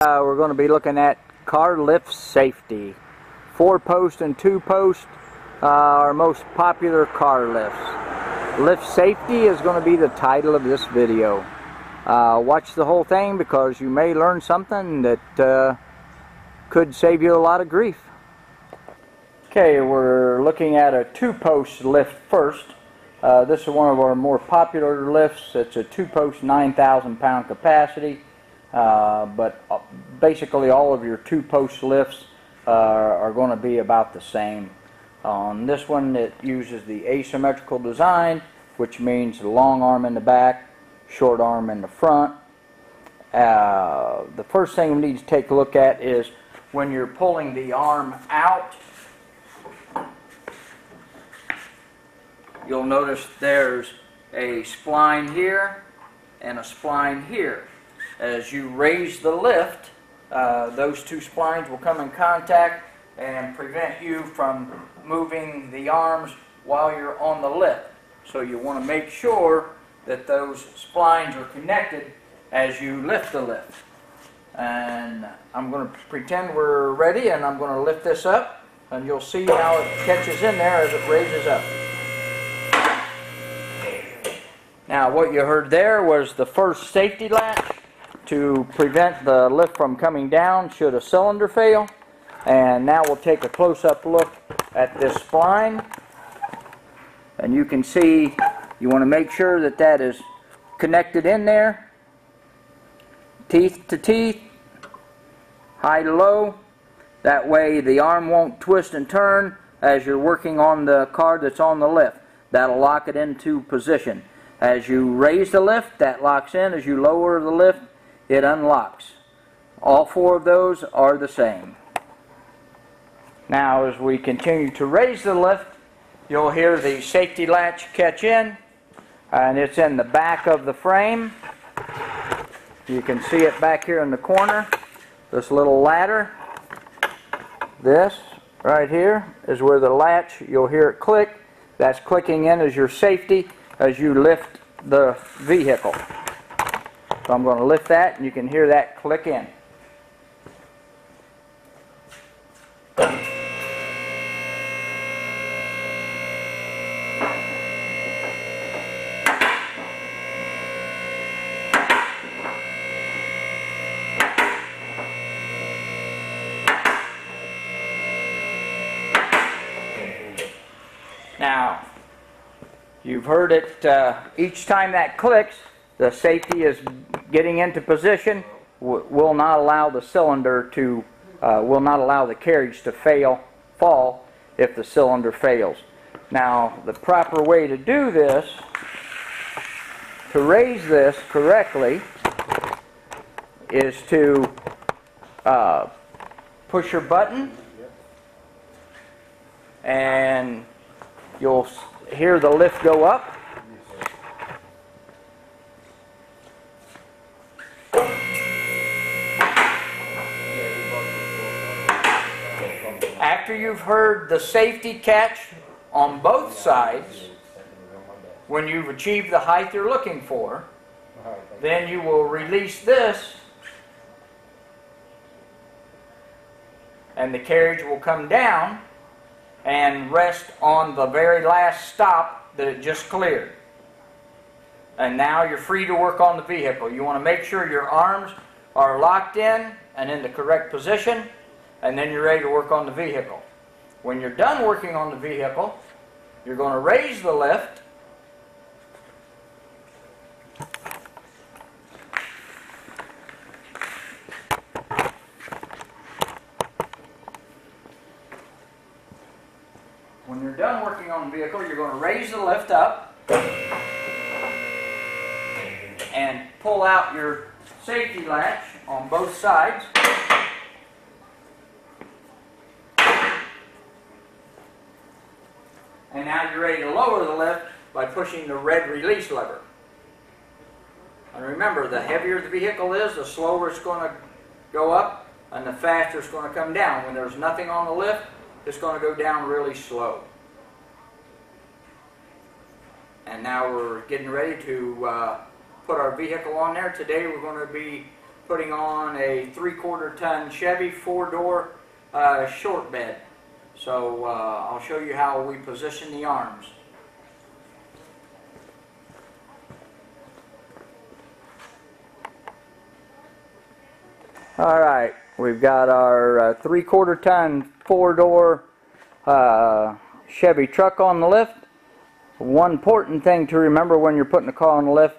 We're going to be looking at car lift safety. 4-post and 2-post are most popular car lifts. Lift safety is going to be the title of this video. Watch the whole thing because you may learn something that could save you a lot of grief. Okay, we're looking at a 2-post lift first. This is one of our more popular lifts. It's a 2-post 9,000-pound capacity. But basically all of your 2-post lifts are going to be about the same. On this one, it uses the asymmetrical design, which means long arm in the back, short arm in the front. The first thing we need to take a look at is when you're pulling the arm out, you'll notice there's a spline here and a spline here. As you raise the lift, those two splines will come in contact and prevent you from moving the arms while you're on the lift. So you want to make sure that those splines are connected as you lift the lift. And I'm going to pretend we're ready, and I'm going to lift this up, and you'll see how it catches in there as it raises up. Now, what you heard there was the first safety latch to prevent the lift from coming down should a cylinder fail. And now we'll take a close-up look at this spline, and you can see you want to make sure that that is connected in there, teeth to teeth, high to low. That way the arm won't twist and turn as you're working on the car that's on the lift. That'll lock it into position. As you raise the lift, that locks in. As you lower the lift, it unlocks. All four of those are the same. Now, as we continue to raise the lift, you'll hear the safety latch catch in, and it's in the back of the frame. You can see it back here in the corner. This little ladder, this right here, is where the latch, you'll hear it click. That's clicking in as your safety as you lift the vehicle. So I'm going to lift that, and you can hear that click in. Now, you've heard it, each time that clicks, the safety is getting into position, will not allow the cylinder to, will not allow the carriage to fall if the cylinder fails. Now, the proper way to do this, to raise this correctly, is to push your button, and you'll hear the lift go up. After you've heard the safety catch on both sides, when you've achieved the height you're looking for, then you will release this, and the carriage will come down and rest on the very last stop that it just cleared. And now you're free to work on the vehicle. You want to make sure your arms are locked in and in the correct position, and then you're ready to work on the vehicle. When you're done working on the vehicle, you're going to raise the lift, up and pull out your safety latch on both sides. And now you're ready to lower the lift by pushing the red release lever. And remember, the heavier the vehicle is, the slower it's going to go up and the faster it's going to come down. When there's nothing on the lift, it's going to go down really slow. And now we're getting ready to put our vehicle on there. Today we're going to be putting on a 3/4 ton Chevy 4-door short bed. So I'll show you how we position the arms. All right, we've got our 3/4 ton 4-door Chevy truck on the lift. One important thing to remember when you're putting a car on the lift: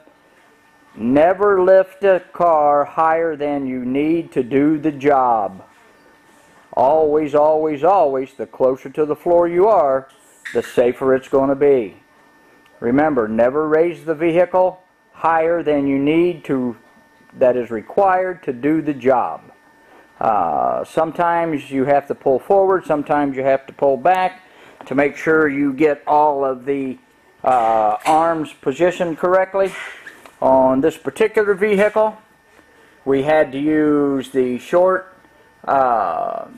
never lift a car higher than you need to do the job. Always, always, always, the closer to the floor you are, the safer it's going to be. Remember, never raise the vehicle higher than you need to, that is required to do the job. Sometimes you have to pull forward, sometimes you have to pull back to make sure you get all of the arms positioned correctly. On this particular vehicle, we had to use the short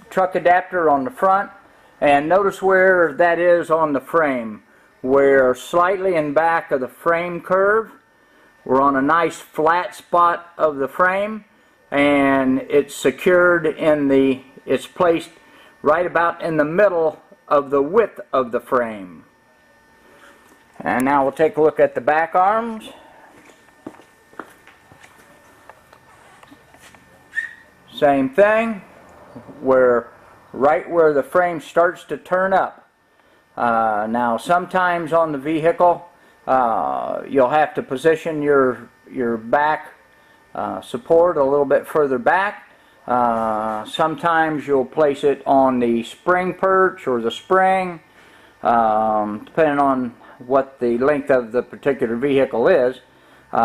truck adapter on the front, and notice where that is on the frame. We're slightly in back of the frame curve. We're on a nice flat spot of the frame, and it's secured in the, it's placed right about in the middle of the width of the frame. And now we'll take a look at the back arms. Same thing, we're right where the frame starts to turn up. Now sometimes on the vehicle you'll have to position your back support a little bit further back. Sometimes you'll place it on the spring perch or the spring, depending on what the length of the particular vehicle is. But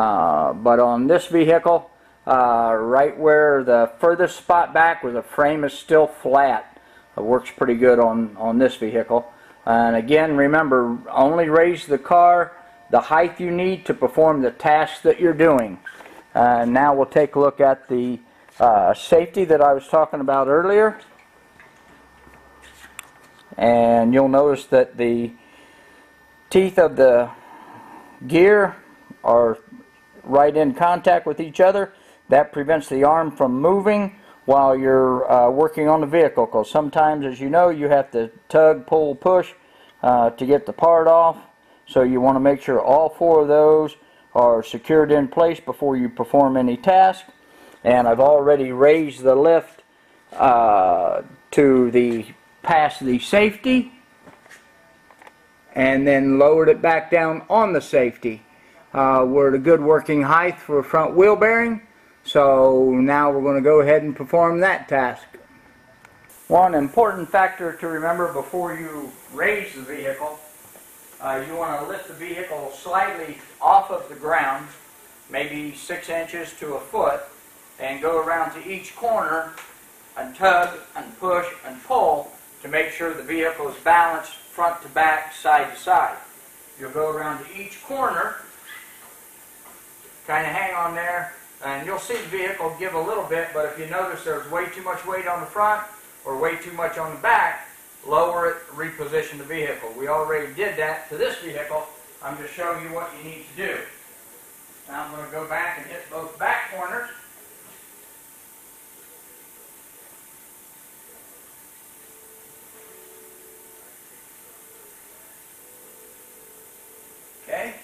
on this vehicle, right where the furthest spot back where the frame is still flat, it works pretty good on this vehicle. And again, remember, only raise the car the height you need to perform the task that you're doing. Now we'll take a look at the safety that I was talking about earlier, and you'll notice that the teeth of the gear are right in contact with each other. That prevents the arm from moving while you're working on the vehicle, because sometimes, as you know, you have to tug, pull, push to get the part off. So you want to make sure all four of those are secured in place before you perform any task. And I've already raised the lift to the past the safety, and then lowered it back down on the safety. We're at a good working height for a front wheel bearing, so now we're going to go ahead and perform that task. One important factor to remember before you raise the vehicle, you want to lift the vehicle slightly off of the ground, maybe 6 inches to a foot, and go around to each corner and tug and push and pull to make sure the vehicle is balanced front to back, side to side. You'll go around to each corner, kind of hang on there, and you'll see the vehicle give a little bit, but if you notice there's way too much weight on the front or way too much on the back, lower it, reposition the vehicle. We already did that to this vehicle. I'm just showing you what you need to do. Now I'm going to go back and hit both back corners. Okay,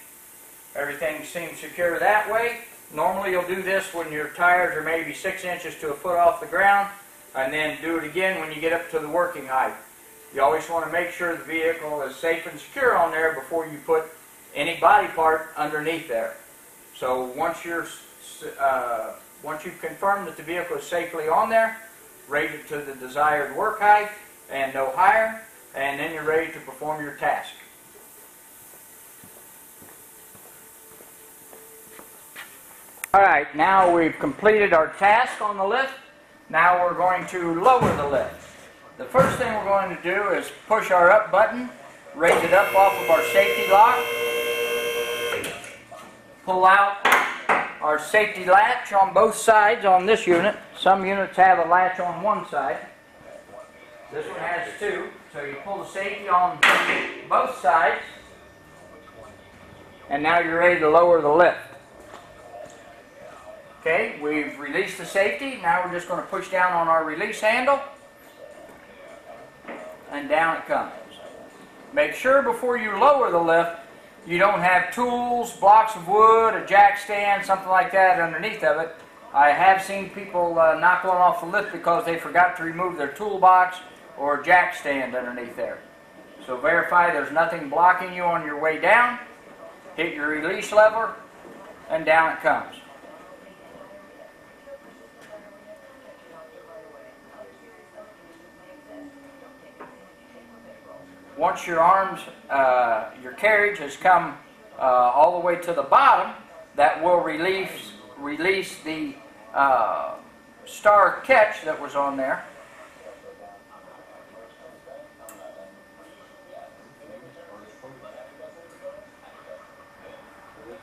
everything seems secure that way. Normally you'll do this when your tires are maybe 6 inches to a foot off the ground, and then do it again when you get up to the working height. You always want to make sure the vehicle is safe and secure on there before you put any body part underneath there. So once you've confirmed that the vehicle is safely on there, raise it to the desired work height and no higher, and then you're ready to perform your task. Alright, now we've completed our task on the lift. Now we're going to lower the lift. The first thing we're going to do is push our up button, raise it up off of our safety lock, pull out our safety latch on both sides on this unit. Some units have a latch on one side. This one has two, so you pull the safety on both sides, and now you're ready to lower the lift. Okay, we've released the safety. Now we're just going to push down on our release handle, and down it comes. Make sure before you lower the lift, you don't have tools, blocks of wood, a jack stand, something like that underneath of it. I have seen people knock one off the lift because they forgot to remove their toolbox or jack stand underneath there. So verify there's nothing blocking you on your way down. Hit your release lever, and down it comes. Once your arms, your carriage has come all the way to the bottom, that will release the star catch that was on there.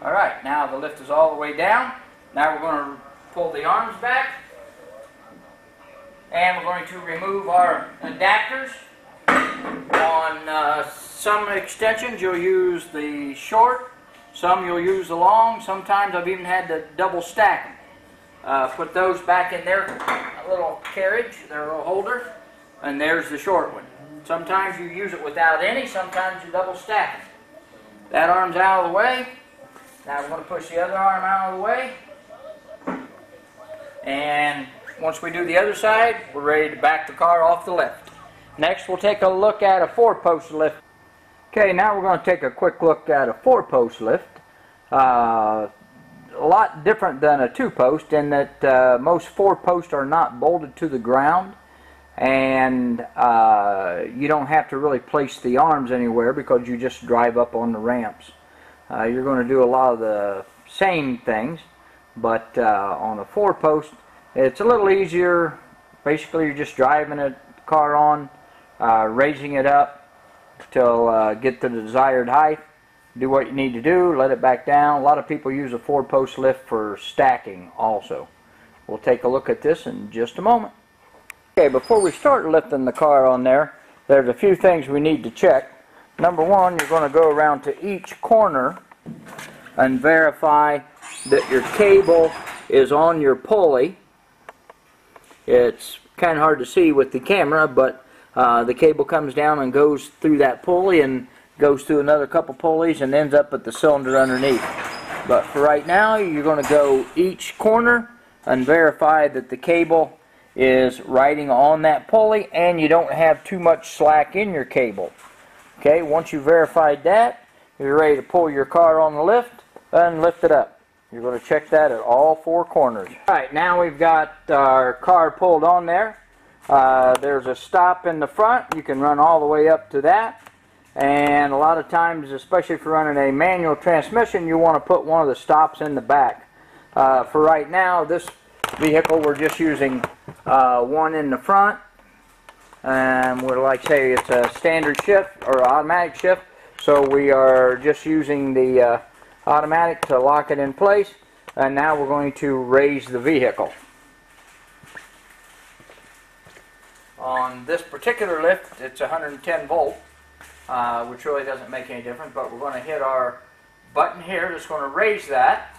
All right, now the lift is all the way down. Now we're going to pull the arms back, and we're going to remove our adapters. On some extensions you'll use the short, some you'll use the long, sometimes I've even had to double stack them. Put those back in their little carriage, their little holder, and there's the short one. Sometimes you use it without any, sometimes you double stack it. That arm's out of the way. Now we're going to push the other arm out of the way. And once we do the other side, we're ready to back the car off the lift. Next, we'll take a look at a four-post lift. Okay, now we're going to take a quick look at a four-post lift. A lot different than a two-post in that most four-posts are not bolted to the ground, and you don't have to really place the arms anywhere because you just drive up on the ramps. You're going to do a lot of the same things, but on a four-post, it's a little easier. Basically, you're just driving it car on, raising it up till get to the desired height, do what you need to do, let it back down. A lot of people use a four-post lift for stacking also. We'll take a look at this in just a moment. Okay, before we start lifting the car on there, there's a few things we need to check. Number one, you're going to go around to each corner and verify that your cable is on your pulley. It's kind of hard to see with the camera, but the cable comes down and goes through that pulley and goes through another couple pulleys and ends up at the cylinder underneath. But for right now, you're going to go each corner and verify that the cable is riding on that pulley and you don't have too much slack in your cable. Okay, once you've verified that, you're ready to pull your car on the lift and lift it up. You're going to check that at all four corners. Alright, now we've got our car pulled on there. There's a stop in the front. You can run all the way up to that. And a lot of times, especially if you're running a manual transmission, you want to put one of the stops in the back. For right now, this vehicle, we're just using one in the front. And we're like, say, it's a standard shift or automatic shift. So we are just using the automatic to lock it in place, and now we're going to raise the vehicle. On this particular lift, it's 110 volt, which really doesn't make any difference, but we're going to hit our button here that's going to raise that.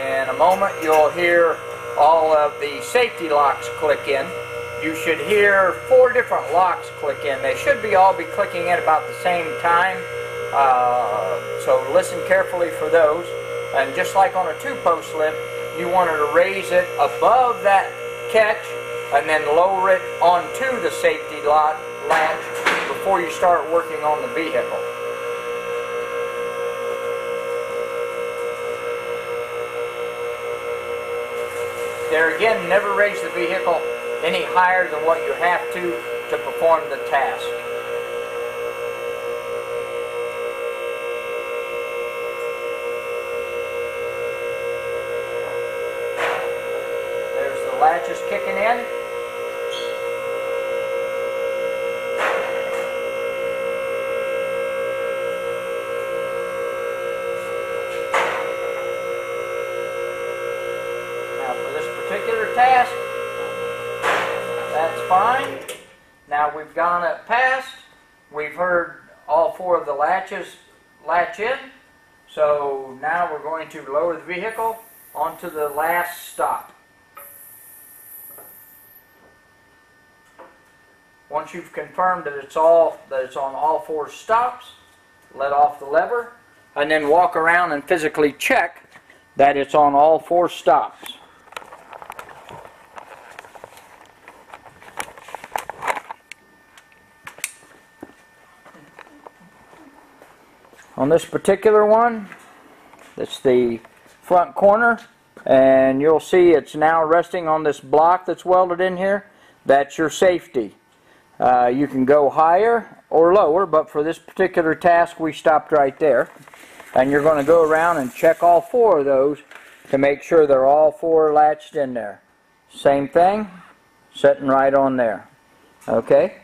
In a moment, you'll hear all of the safety locks click in. You should hear four different locks click in. They should all be clicking in about the same time, so listen carefully for those. And just like on a two-post lift, you wanted to raise it above that catch and then lower it onto the safety latch before you start working on the vehicle. There again, never raise the vehicle any higher than what you have to perform the task. There's the latches kicking in. Now for this particular task, that's fine. Now we've gone up past. We've heard all four of the latches latch in. So now we're going to lower the vehicle onto the last stop. Once you've confirmed that it's on all four stops, let off the lever, and then walk around and physically check that it's on all four stops. On this particular one, it's the front corner, and you'll see it's now resting on this block that's welded in here. That's your safety. You can go higher or lower, but for this particular task we stopped right there. And you're going to go around and check all four of those to make sure they're all four latched in there. Same thing, sitting right on there. Okay,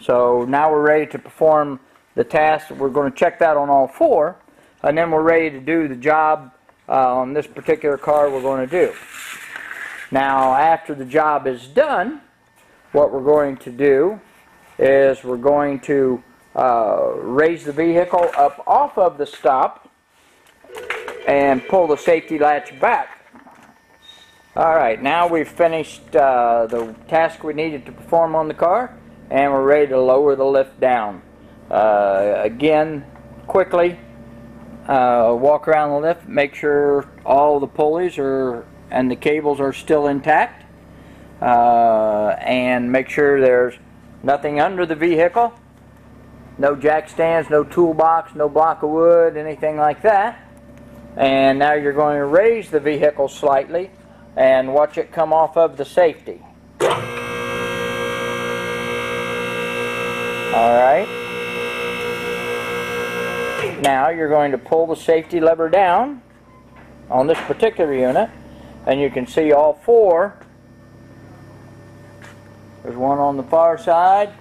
so now we're ready to perform the task. We're going to check that on all four, and then we're ready to do the job on this particular car we're going to do. Now, after the job is done, what we're going to do is we're going to raise the vehicle up off of the stop and pull the safety latch back. Alright, now we've finished the task we needed to perform on the car, and we're ready to lower the lift down. Again, quickly walk around the lift, make sure all the pulleys and the cables are still intact, and make sure there's nothing under the vehicle. No jack stands, no toolbox, no block of wood, anything like that. And now you're going to raise the vehicle slightly and watch it come off of the safety. Alright. Now you're going to pull the safety lever down on this particular unit, and you can see all four. There's one on the far side,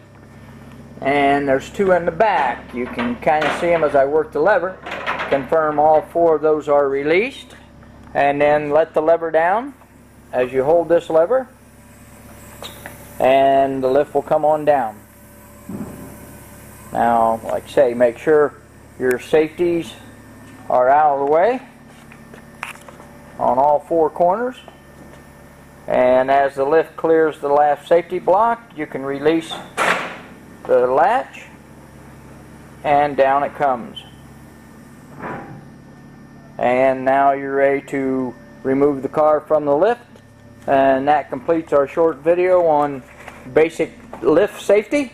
and there's two in the back. You can kind of see them as I work the lever. Confirm all four of those are released, and then let the lever down as you hold this lever, and the lift will come on down. Now, like I say, make sure your safeties are out of the way on all four corners, and as the lift clears the last safety block, you can release the latch, and down it comes. And now you're ready to remove the car from the lift, and that completes our short video on basic lift safety.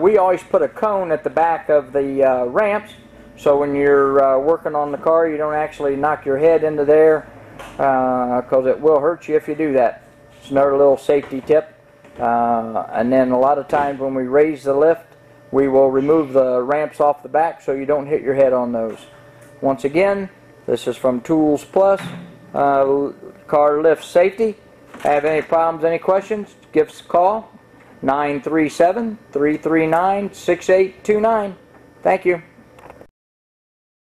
We always put a cone at the back of the ramps, so when you're working on the car, you don't actually knock your head into there, because it will hurt you if you do that. It's another little safety tip. And then a lot of times when we raise the lift, we will remove the ramps off the back so you don't hit your head on those. Once again, this is from Tools Plus, Car Lift Safety. Have any problems, any questions, give us a call, 937-339-6829. Thank you.